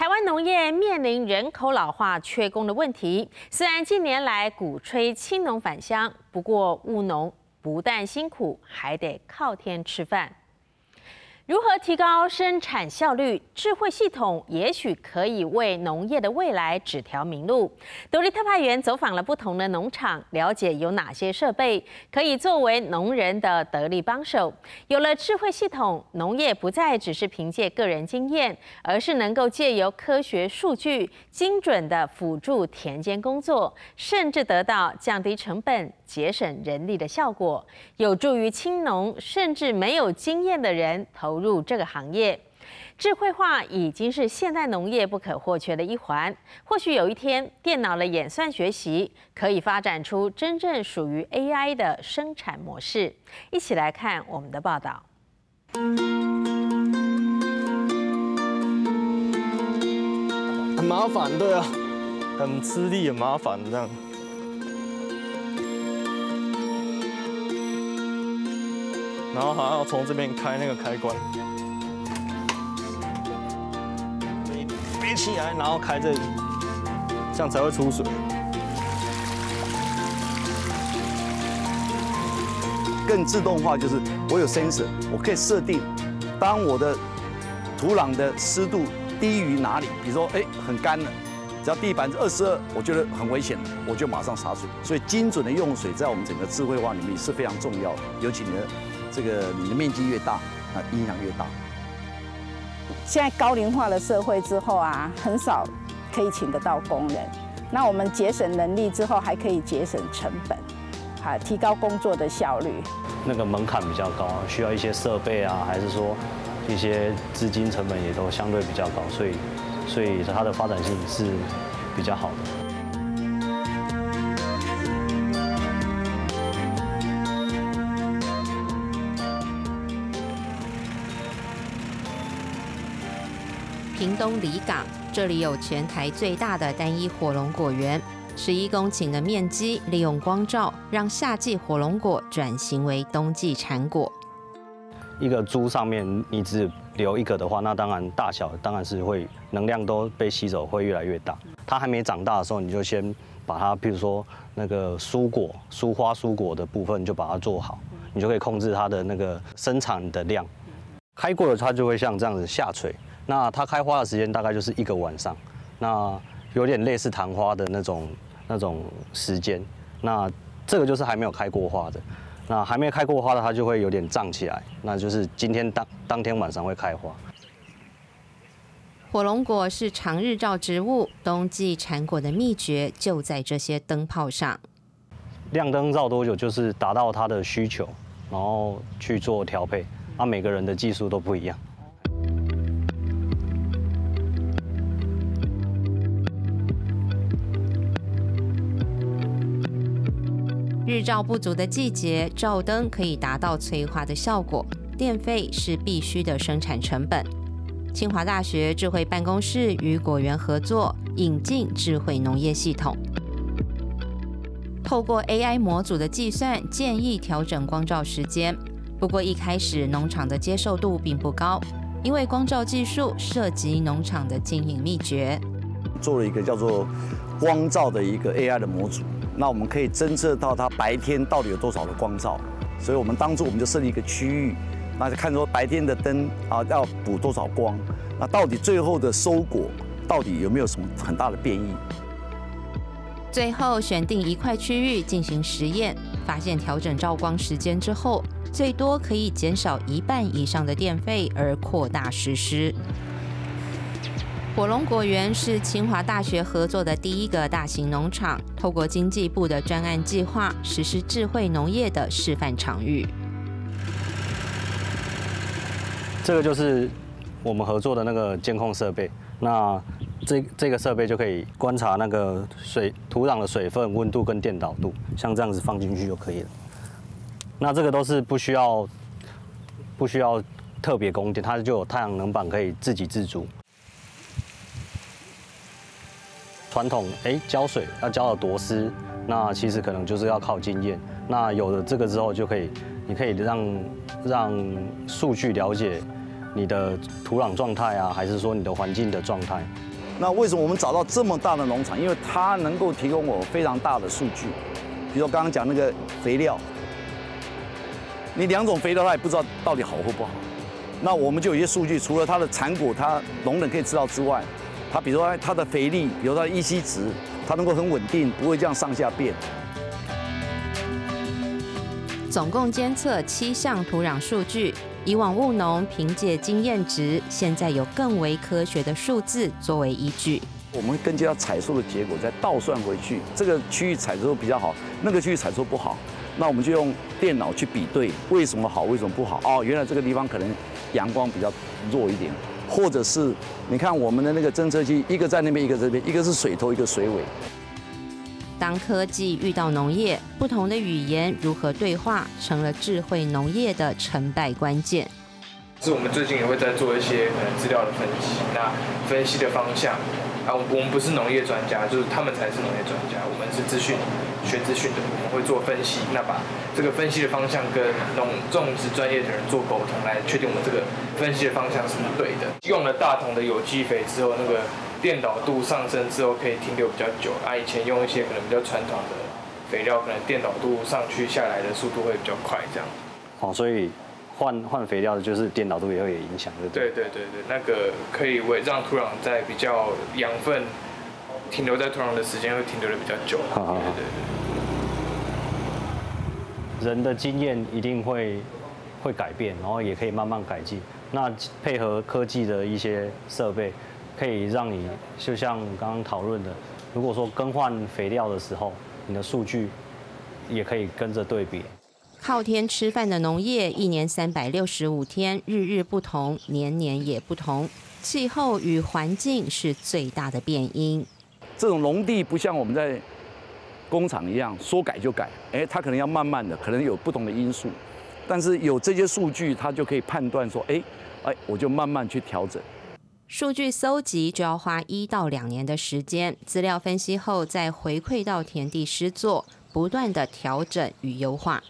台湾农业面临人口老化、缺工的问题。虽然近年来鼓吹青农返乡，不过务农不但辛苦，还得靠天吃饭。如何提高生产效率？智慧系统也许可以为农业的未来指条明路。独立特派员走访了不同的农场，了解有哪些设备可以作为农人的得力帮手。有了智慧系统，农业不再只是凭借个人经验，而是能够借由科学数据精准地辅助田间工作，甚至得到降低成本、节省人力的效果，有助于青农甚至没有经验的人投入这个行业。智慧化已经是现代农业不可或缺的一环。或许有一天，电脑的演算学习可以发展出真正属于 AI 的生产模式。一起来看我们的报道。很麻烦，对啊，很吃力，很麻烦这样。 然后好像要从这边开那个开关，背起来，然后开这里，这样才会出水。更自动化就是我有 sensor， 我可以设定，当我的土壤的湿度低于哪里，比如说很干了，只要低于22%，我觉得很危险，我就马上洒水。所以精准的用水在我们整个智慧化里面是非常重要的，尤其你的面积越大，那影响越大。现在高龄化的社会之后啊，很少可以请得到工人。那我们节省能力之后，还可以节省成本，提高工作的效率。那个门槛比较高，需要一些设备啊，还是说一些资金成本也都相对比较高，所以它的发展性是比较好的。 屏东里港，这里有全台最大的单一火龙果园，11公顷的面积，利用光照让夏季火龙果转型为冬季产果。一个株上面你只留一个的话，那当然大小当然是会能量都被吸走，会越来越大。它还没长大的时候，你就先把它，譬如说那个蔬果、蔬花、蔬果的部分就把它做好，你就可以控制它的那个生产的量。开过了，它就会像这样子下垂。 那它开花的时间大概就是1个晚上，那有点类似昙花的那种时间。那这个就是还没有开过花的，那还没开过花的它就会有点胀起来，那就是今天当天晚上会开花。火龙果是常日照植物，冬季产果的秘诀就在这些灯泡上。亮灯照多久就是达到它的需求，然后去做调配。那每个人的技术都不一样。 日照不足的季节，照灯可以达到催花的效果。电费是必须的生产成本。清华大学智慧办公室与果园合作，引进智慧农业系统。透过 AI 模组的计算，建议调整光照时间。不过一开始农场的接受度并不高，因为光照技术涉及农场的经营秘诀。做了一个叫做光照的一个 AI 的模组。 那我们可以侦测到它白天到底有多少的光照，所以我们当初我们就设立一个区域，那就看说白天的灯啊要补多少光，那到底最后的收果到底有没有什么很大的变异？最后选定一块区域进行实验，发现调整照光时间之后，最多可以减少1半以上的电费，而扩大实施。 火龙果园是清华大学合作的第一个大型农场，透过经济部的专案计划实施智慧农业的示范场域。这个就是我们合作的那个监控设备，那这个设备就可以观察那个土壤的水分、温度跟电导度，像这样子放进去就可以了。那这个都是不需要特别供电，它就有太阳能板可以自给自足。 传统浇水要浇到多湿，那其实可能就是要靠经验。那有了这个之后，就可以，你可以让数据了解你的土壤状态啊，还是说你的环境的状态。那为什么我们找到这么大的农场？因为它能够提供我非常大的数据，比如说刚刚讲那个肥料，你2种肥料它也不知道到底好或不好。那我们就有一些数据，除了它的产果它农人可以知道之外，它比如说它的肥力，比如说它的EC值，它能够很稳定，不会这样上下变。 总共监测7项土壤数据，以往务农凭借经验值，现在有更为科学的数字作为依据。我们根据它采收的结果再倒算回去，这个区域采收比较好，那个区域采收不好，那我们就用电脑去比对，为什么好，为什么不好？哦，原来这个地方可能阳光比较弱一点，或者是你看我们的那个侦测器，一个在那边，一个这边，一个是水头，一个水尾。 当科技遇到农业，不同的语言如何对话，成了智慧农业的成败关键。是我们最近也会在做一些资料的分析，那分析的方向啊，我们不是农业专家，就是他们才是农业专家，我们是资讯学资讯的，我们会做分析，那把这个分析的方向跟种植专业的人做沟通，来确定我们这个分析的方向是不是对的。用了大桶的有机肥之后，那个 电导度上升之后可以停留比较久啊，以前用一些可能比较传统的肥料，可能电导度上去下来的速度会比较快，这样。哦，所以换肥料就是电导度也会有影响，对不对？对，那个可以让土壤在比较养分停留在土壤的时间会停留的比较久。对。人的经验一定会改变，然后也可以慢慢改进。那配合科技的一些设备， 可以让你就像刚刚讨论的，如果说更换肥料的时候，你的数据也可以跟着对比。靠天吃饭的农业，1年365天，日日不同，年年也不同。气候与环境是最大的变因。这种农地不像我们在工厂一样说改就改，哎，它可能要慢慢的，可能有不同的因素。但是有这些数据，它就可以判断说，哎，我就慢慢去调整。 数据搜集就要花1到2年的时间，资料分析后再回馈到田地施作，不断的调整与优化。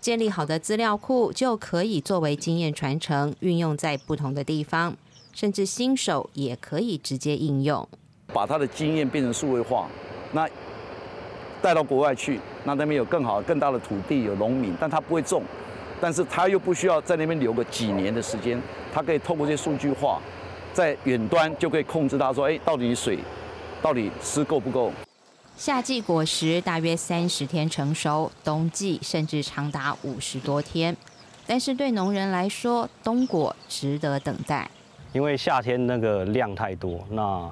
建立好的资料库就可以作为经验传承，运用在不同的地方，甚至新手也可以直接应用。把他的经验变成数位化，那带到国外去，那边有更好、更大的土地，有农民，但他不会种，但是他又不需要在那边留个几年的时间，他可以透过这些数据化， 在远端就可以控制它，说：“哎，到底水，到底湿够不够？”夏季果实大约30天成熟，冬季甚至长达50多天。但是对农人来说，冬果值得等待，因为夏天那个量太多，那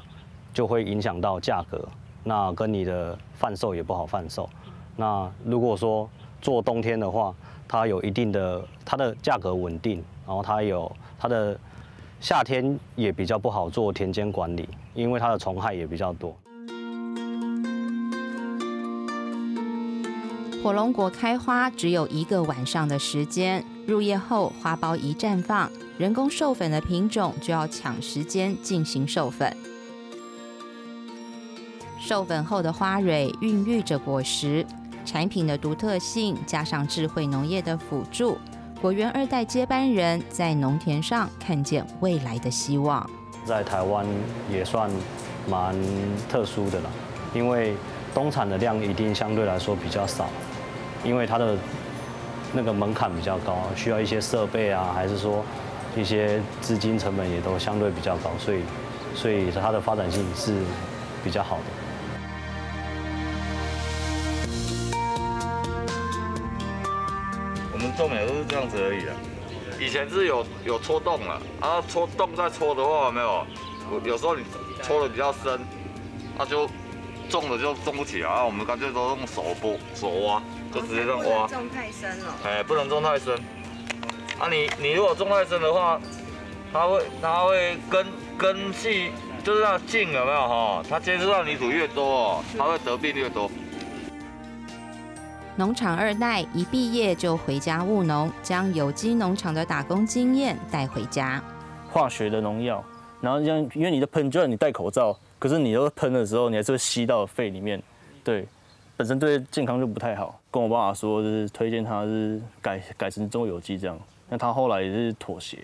就会影响到价格，那跟你的贩售也不好贩售。那如果说做冬天的话，它有一定的它的价格稳定，然后它的 夏天也比较不好做田间管理，因为它的虫害也比较多。火龙果开花只有1个晚上的时间，入夜后花苞一绽放，人工授粉的品种就要抢时间进行授粉。授粉后的花蕊孕育着果实，产品的独特性加上智慧农业的辅助， 果园2代接班人在农田上看见未来的希望，在台湾也算蛮特殊的了，因为冬产的量一定相对来说比较少，因为它的那个门槛比较高，需要一些设备啊，还是说一些资金成本也都相对比较高，所以它的发展性是比较好的。 种也都是这样子而已啦，以前是有戳洞了，啊，戳洞再戳的话没有，有时候你戳的比较深，那就种的就种不起来啊。我们干脆都用手挖，就直接这样挖。不能种太深了。哎，不能种太深。啊，你如果种太深的话，它会根系就是那茎有没有哈？它接触到泥土越多，它会得病越多。 农场2代一毕业就回家务农，将有机农场的打工经验带回家。化学的农药，然后像因为你的喷，就算你戴口罩，可是你都喷的时候，你还是会吸到肺里面，对，本身对健康就不太好。跟我爸爸说，就是推荐他是改成做有机这样，那他后来也是妥协。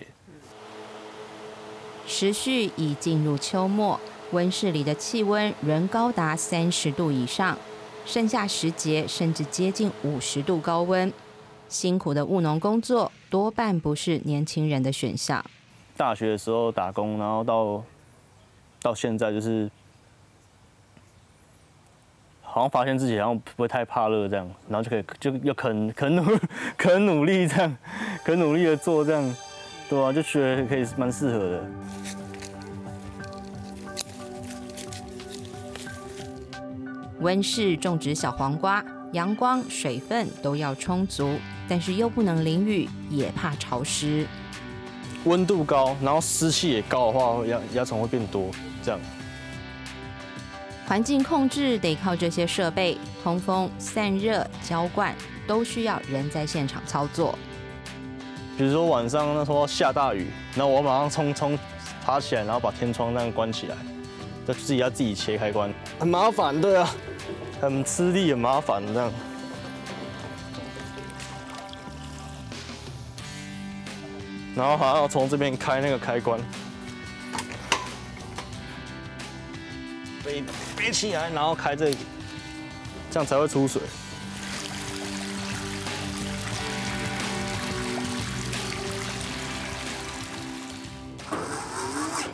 时序已进入秋末，温室里的气温仍高达30度以上，盛夏时节甚至接近50度高温。辛苦的务农工作多半不是年轻人的选项。大学的时候打工，然后到现在就是好像发现自己好像不会太怕热这样，然后就可以又肯努力这样，肯努力的做这样。 对啊，就觉得可以蛮适合的。温室种植小黄瓜，阳光、水分都要充足，但是又不能淋雨，也怕潮湿。温度高，然后湿气也高的话，蚜虫会变多。这样，环境控制得靠这些设备，通风、散热、浇灌都需要人在现场操作。 比如说晚上那时候下大雨，然后我马上爬起来，然后把天窗那样关起来，就自己切开关，很麻烦，对啊，很吃力，很麻烦这样。然后还要从这边开那个开关，背起来，然后开这里，这样才会出水。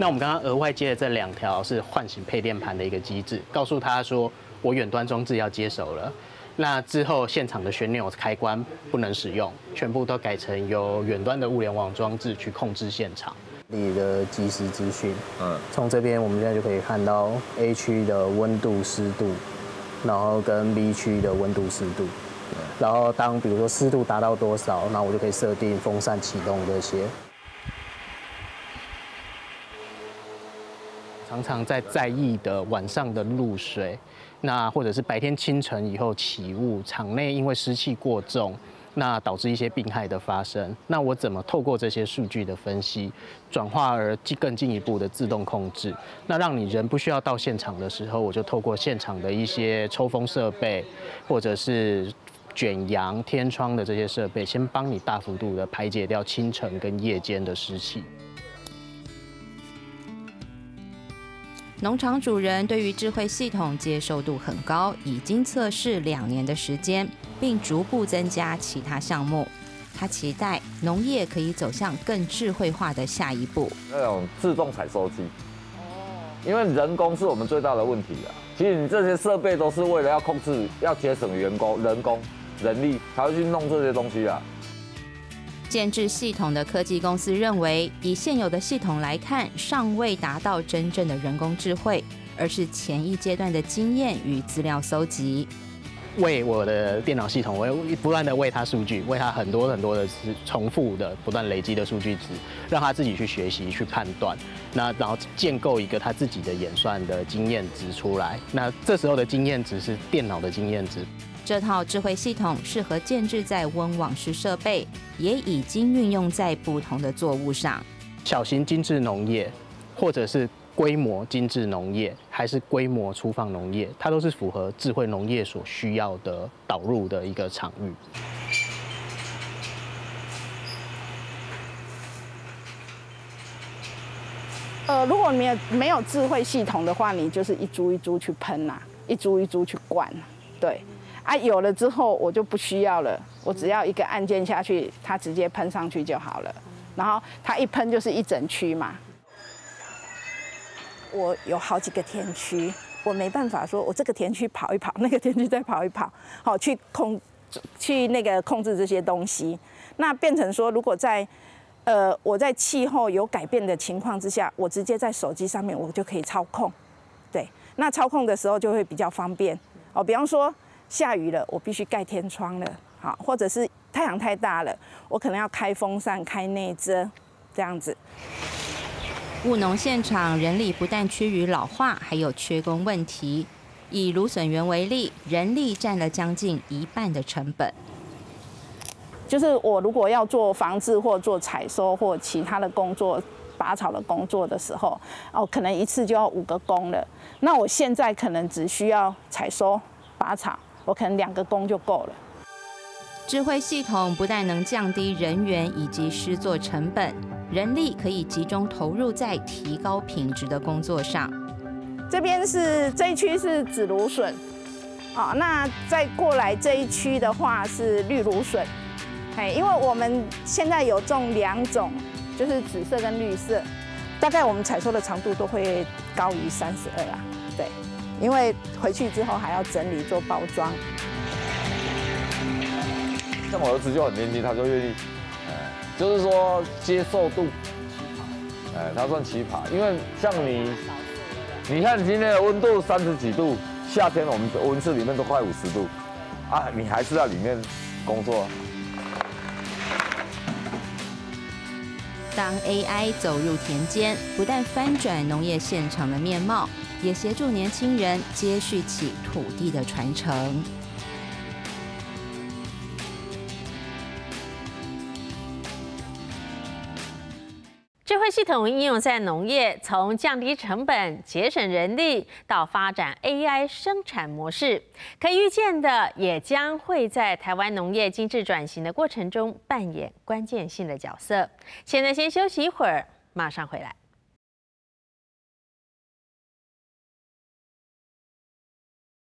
那我们刚刚额外接的这2条是唤醒配电盘的一个机制，告诉他说我远端装置要接手了。那之后现场的旋钮开关不能使用，全部都改成由远端的物联网装置去控制现场。你的即时资讯，从这边我们现在就可以看到 A 区的温度、湿度，然后跟 B 区的温度、湿度，然后当比如说湿度达到多少，那我就可以设定风扇启动这些。 常常在意的晚上的露水，那或者是白天清晨以后起雾，场内因为湿气过重，那导致一些病害的发生。那我怎么透过这些数据的分析，转化而更进一步的自动控制？那让你人不需要到现场的时候，我就透过现场的一些抽风设备，或者是卷扬天窗的这些设备，先帮你大幅度的排解掉清晨跟夜间的湿气。 农场主人对于智慧系统接受度很高，已经测试2年的时间，并逐步增加其他项目。他期待农业可以走向更智慧化的下一步。那种自动采收机，因为人工是我们最大的问题啊。其实你这些设备都是为了要控制、要节省员工、人力，才会去弄这些东西啊。 建置系统的科技公司认为，以现有的系统来看，尚未达到真正的人工智慧，而是前一阶段的经验与资料搜集。为我的电脑系统，我不断的喂它数据，喂它很多的重复的、不断累积的数据值，让它自己去学习、去判断，那然后建构一个它自己的演算的经验值出来。那这时候的经验值是电脑的经验值。 这套智慧系统适合建置在温网式设备，也已经运用在不同的作物上。小型精致农业，或者是规模精致农业，还是规模粗放农业，它都是符合智慧农业所需要的导入的一个场域。如果你没有智慧系统的话，你就是一株一株去喷啊，一株一株去灌啊，对。 啊，有了之后我就不需要了，我只要一个按键下去，它直接喷上去就好了。然后它一喷就是一整区嘛。我有好几个田区，我没办法说我这个田区跑一跑，那个田区再跑一跑，好去控制这些东西。那变成说，如果在我在气候有改变的情况之下，我直接在手机上面我就可以操控。对，那操控的时候就会比较方便哦，比方说。 下雨了，我必须盖天窗了，好，或者是太阳太大了，我可能要开风扇、开内遮，这样子。务农现场人力不但趋于老化，还有缺工问题。以芦笋园为例，人力占了将近1半的成本。就是我如果要做防治或做采收或其他的工作。 拔草的工作的时候，哦，可能一次就要5个工了。那我现在可能只需要采收、拔草，我可能2个工就够了。智慧系统不但能降低人员以及施作成本，人力可以集中投入在提高品质的工作上。这边是这一区是紫芦笋，哦，那再过来这一区的话是绿芦笋，哎，因为我们现在有种两种，就是紫色跟绿色，大概我们采收的长度都会高于32啊，对，因为回去之后还要整理做包装。 像我儿子就很年轻，他就愿意，就是说接受度，他算奇葩，因为像你，你看今天的温度30几度，夏天我们的温室里面都快50度，啊，你还是在里面工作。当 AI 走入田间，不但翻转农业现场的面貌，也协助年轻人接续起土地的传承。 智慧系统应用在农业，从降低成本、节省人力到发展 AI 生产模式，可预见的也将会在台湾农业精致转型的过程中扮演关键性的角色。现在先休息一会儿，马上回来。